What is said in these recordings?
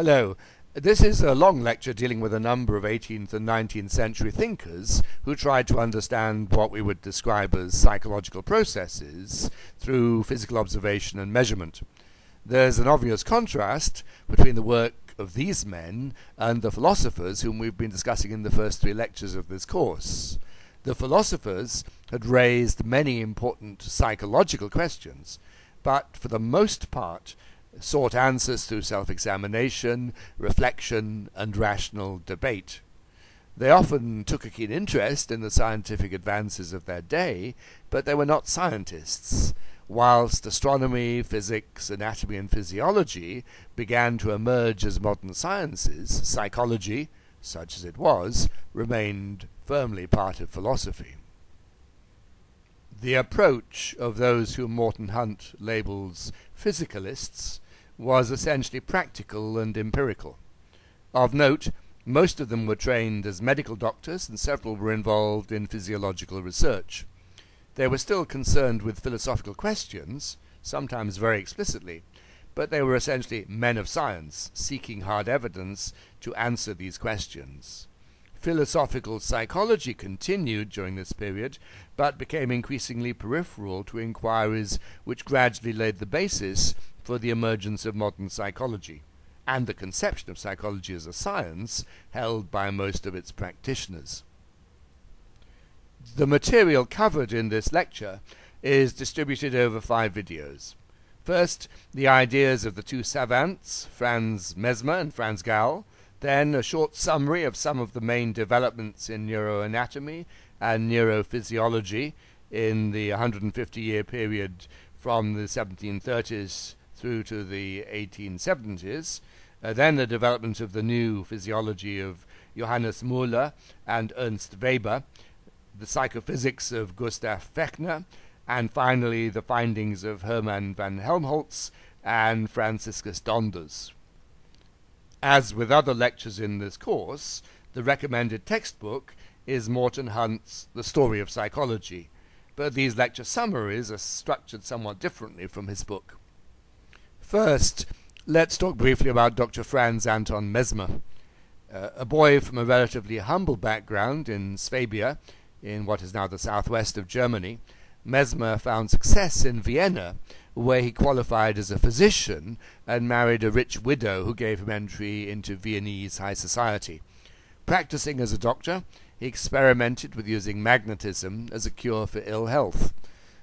Hello. This is a long lecture dealing with a number of 18th and 19th century thinkers who tried to understand what we would describe as psychological processes through physical observation and measurement. There's an obvious contrast between the work of these men and the philosophers whom we've been discussing in the first three lectures of this course. The philosophers had raised many important psychological questions, but for the most part sought answers through self-examination, reflection, and rational debate. They often took a keen interest in the scientific advances of their day, but they were not scientists, whilst astronomy, physics, anatomy, and physiology began to emerge as modern sciences, psychology, such as it was, remained firmly part of philosophy. The approach of those whom Morton Hunt labels physicalists was essentially practical and empirical. Of note, most of them were trained as medical doctors, and several were involved in physiological research. They were still concerned with philosophical questions, sometimes very explicitly, but they were essentially men of science, seeking hard evidence to answer these questions. Philosophical psychology continued during this period, but became increasingly peripheral to inquiries which gradually laid the basis for the emergence of modern psychology, and the conception of psychology as a science held by most of its practitioners. The material covered in this lecture is distributed over 5 videos. First, the ideas of the two savants, Franz Mesmer and Franz Gall. Then a short summary of some of the main developments in neuroanatomy and neurophysiology in the 150-year period from the 1730s through to the 1870s. Then the development of the new physiology of Johannes Müller and Ernst Weber, the psychophysics of Gustav Fechner, and finally the findings of Hermann van Helmholtz and Franciscus Donders. As with other lectures in this course, the recommended textbook is Morton Hunt's The Story of Psychology, but these lecture summaries are structured somewhat differently from his book. First, let's talk briefly about Dr. Franz Anton Mesmer. A boy from a relatively humble background in Swabia, in what is now the southwest of Germany, Mesmer found success in Vienna, where he qualified as a physician and married a rich widow who gave him entry into Viennese high society. Practicing as a doctor, he experimented with using magnetism as a cure for ill health.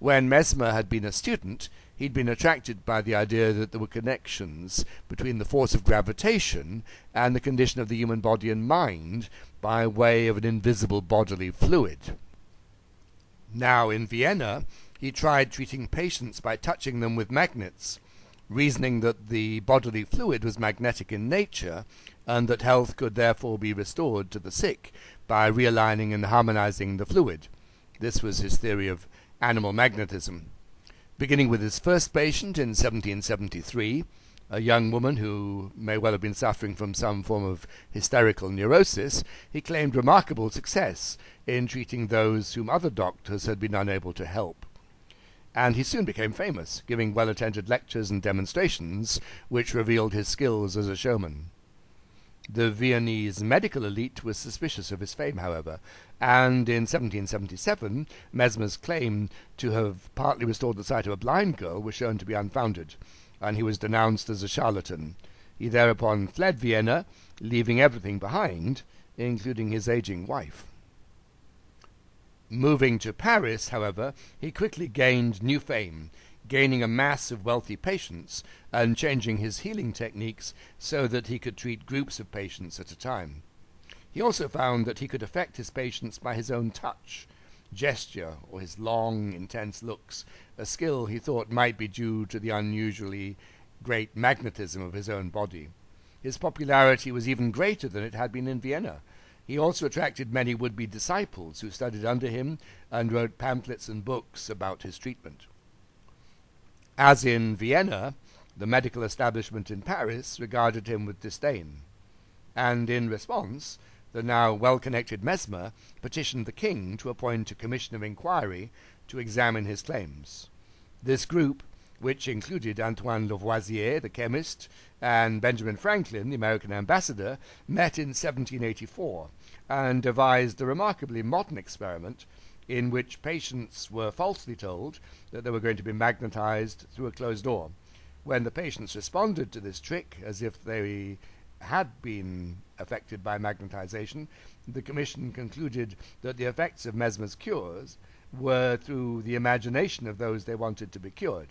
When Mesmer had been a student, he'd been attracted by the idea that there were connections between the force of gravitation and the condition of the human body and mind by way of an invisible bodily fluid. Now in Vienna, he tried treating patients by touching them with magnets, reasoning that the bodily fluid was magnetic in nature, and that health could therefore be restored to the sick by realigning and harmonizing the fluid. This was his theory of animal magnetism. Beginning with his first patient in 1773, a young woman who may well have been suffering from some form of hysterical neurosis, he claimed remarkable success in treating those whom other doctors had been unable to help. And he soon became famous, giving well-attended lectures and demonstrations, which revealed his skills as a showman. The Viennese medical elite was suspicious of his fame, however, and in 1777 Mesmer's claim to have partly restored the sight of a blind girl was shown to be unfounded, and he was denounced as a charlatan. He thereupon fled Vienna, leaving everything behind, including his aging wife. Moving to Paris, however, he quickly gained new fame, gaining a mass of wealthy patients and changing his healing techniques so that he could treat groups of patients at a time. He also found that he could affect his patients by his own touch, gesture, or his long, intense looks, a skill he thought might be due to the unusually great magnetism of his own body. His popularity was even greater than it had been in Vienna. He also attracted many would-be disciples who studied under him and wrote pamphlets and books about his treatment. As in Vienna, the medical establishment in Paris regarded him with disdain, and in response, the now well-connected Mesmer petitioned the king to appoint a commission of inquiry to examine his claims. This group, which included Antoine Lavoisier, the chemist, and Benjamin Franklin, the American ambassador, met in 1784 and devised the remarkably modern experiment in which patients were falsely told that they were going to be magnetized through a closed door. When the patients responded to this trick as if they had been affected by magnetization, the commission concluded that the effects of Mesmer's cures were through the imagination of those they wanted to be cured,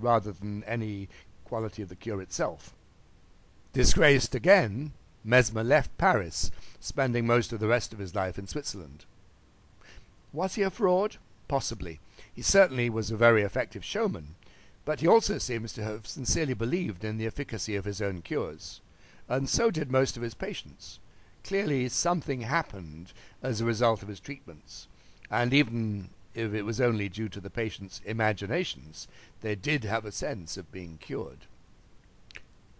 rather than any quality of the cure itself. Disgraced again, Mesmer left Paris, spending most of the rest of his life in Switzerland. Was he a fraud? Possibly. He certainly was a very effective showman, but he also seems to have sincerely believed in the efficacy of his own cures, and so did most of his patients. Clearly something happened as a result of his treatments, and even if it was only due to the patient's imaginations, they did have a sense of being cured.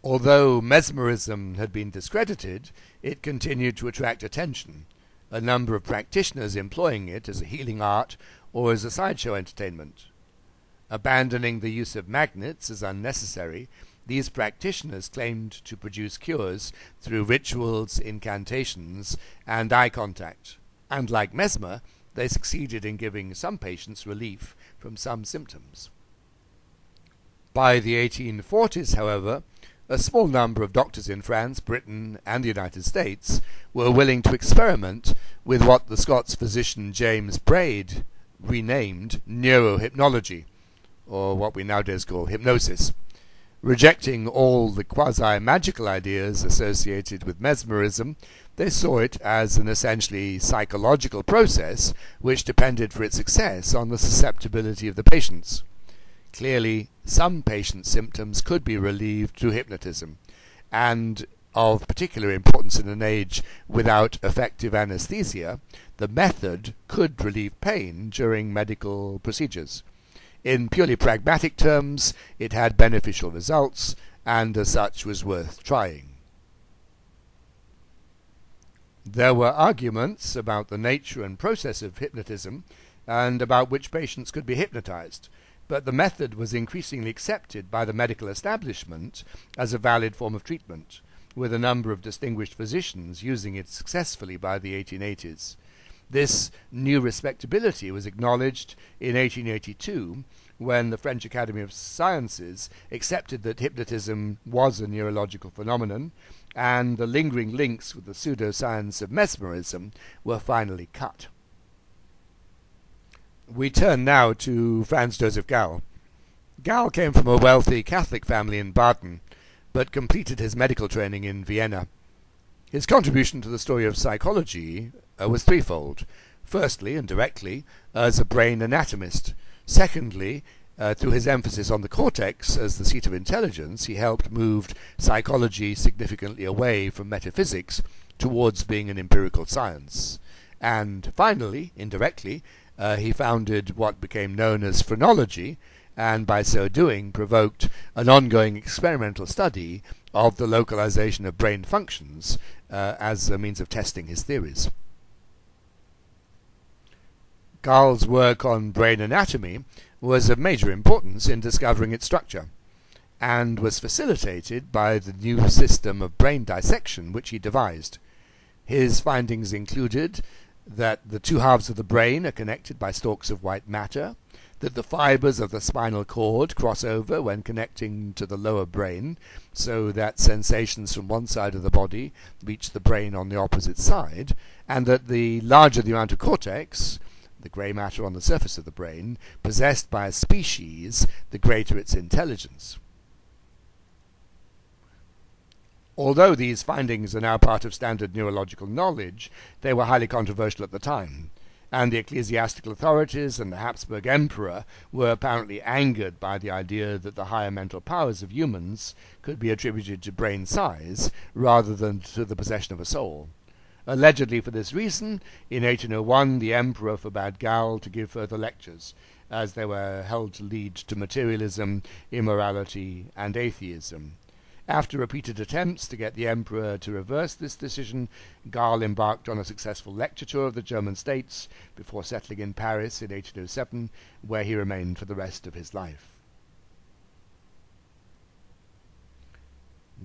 Although mesmerism had been discredited, it continued to attract attention, a number of practitioners employing it as a healing art or as a sideshow entertainment. Abandoning the use of magnets as unnecessary, these practitioners claimed to produce cures through rituals, incantations, and eye contact, and like Mesmer, they succeeded in giving some patients relief from some symptoms. By the 1840s, however, a small number of doctors in France, Britain, and the United States were willing to experiment with what the Scots physician James Braid renamed neurohypnology, or what we nowadays call hypnosis. Rejecting all the quasi-magical ideas associated with mesmerism, they saw it as an essentially psychological process which depended for its success on the susceptibility of the patients. Clearly, some patient symptoms could be relieved through hypnotism, and of particular importance in an age without effective anesthesia, the method could relieve pain during medical procedures. In purely pragmatic terms, it had beneficial results, and as such was worth trying. There were arguments about the nature and process of hypnotism, and about which patients could be hypnotized, but the method was increasingly accepted by the medical establishment as a valid form of treatment, with a number of distinguished physicians using it successfully by the 1880s. This new respectability was acknowledged in 1882, when the French Academy of Sciences accepted that hypnotism was a neurological phenomenon, and the lingering links with the pseudoscience of mesmerism were finally cut. We turn now to Franz Joseph Gall. Gall came from a wealthy Catholic family in Baden, but completed his medical training in Vienna. His contribution to the story of psychology was threefold. Firstly, and directly, as a brain anatomist. Secondly, through his emphasis on the cortex as the seat of intelligence, he helped move psychology significantly away from metaphysics towards being an empirical science. And finally, indirectly, he founded what became known as phrenology, and by so doing provoked an ongoing experimental study of the localization of brain functions as a means of testing his theories. Gall's work on brain anatomy was of major importance in discovering its structure, and was facilitated by the new system of brain dissection which he devised. His findings included that the two halves of the brain are connected by stalks of white matter, that the fibers of the spinal cord cross over when connecting to the lower brain, so that sensations from one side of the body reach the brain on the opposite side, and that the larger the amount of cortex, the grey matter on the surface of the brain, possessed by a species, the greater its intelligence. Although these findings are now part of standard neurological knowledge, they were highly controversial at the time, and the ecclesiastical authorities and the Habsburg Emperor were apparently angered by the idea that the higher mental powers of humans could be attributed to brain size rather than to the possession of a soul. Allegedly for this reason, in 1801 the Emperor forbade Gall to give further lectures, as they were held to lead to materialism, immorality, and atheism. After repeated attempts to get the Emperor to reverse this decision, Gall embarked on a successful lecture tour of the German states before settling in Paris in 1807, where he remained for the rest of his life.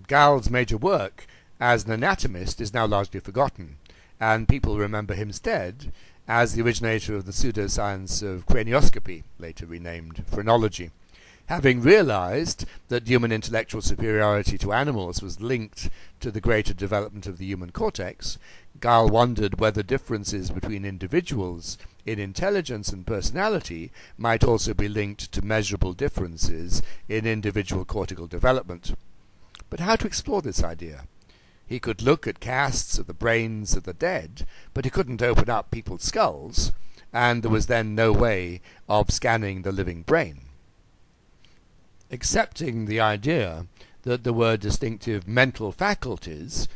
Gall's major work as an anatomist is now largely forgotten, and people remember him instead as the originator of the pseudoscience of cranioscopy, later renamed phrenology. Having realized that human intellectual superiority to animals was linked to the greater development of the human cortex, Gall wondered whether differences between individuals in intelligence and personality might also be linked to measurable differences in individual cortical development. But how to explore this idea? He could look at casts of the brains of the dead, but he couldn't open up people's skulls, and there was then no way of scanning the living brain. Accepting the idea that there were distinctive mental faculties,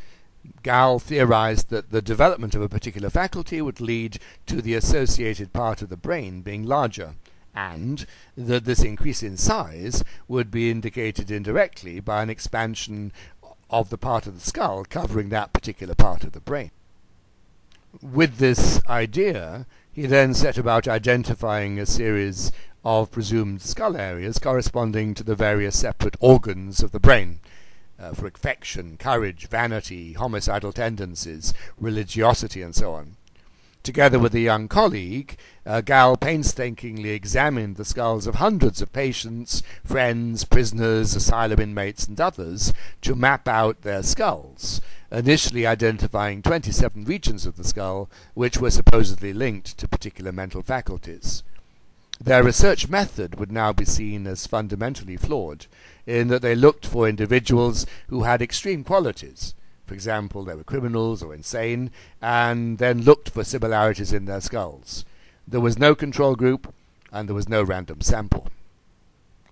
Gall theorized that the development of a particular faculty would lead to the associated part of the brain being larger, and that this increase in size would be indicated indirectly by an expansion of the part of the skull covering that particular part of the brain. With this idea, he then set about identifying a series of presumed skull areas corresponding to the various separate organs of the brain, for affection, courage, vanity, homicidal tendencies, religiosity, and so on. Together with a young colleague, Gall painstakingly examined the skulls of hundreds of patients, friends, prisoners, asylum inmates, and others to map out their skulls, initially identifying 27 regions of the skull which were supposedly linked to particular mental faculties. Their research method would now be seen as fundamentally flawed, in that they looked for individuals who had extreme qualities. For example, they were criminals or insane, and then looked for similarities in their skulls. There was no control group, and there was no random sample.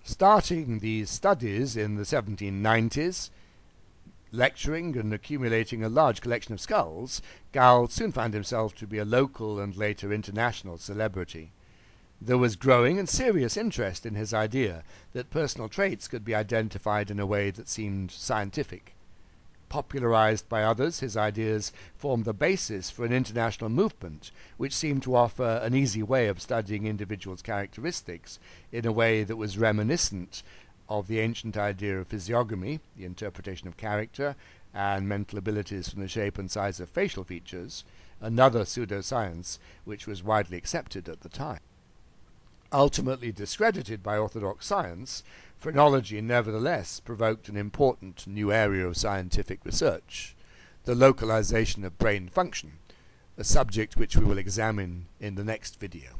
Starting these studies in the 1790s, lecturing and accumulating a large collection of skulls, Gall soon found himself to be a local and later international celebrity. There was growing and serious interest in his idea that personal traits could be identified in a way that seemed scientific. Popularized by others, his ideas formed the basis for an international movement which seemed to offer an easy way of studying individuals' characteristics in a way that was reminiscent of the ancient idea of physiognomy, the interpretation of character and mental abilities from the shape and size of facial features, another pseudoscience which was widely accepted at the time. Ultimately discredited by orthodox science, phrenology nevertheless provoked an important new area of scientific research, the localization of brain function, a subject which we will examine in the next video.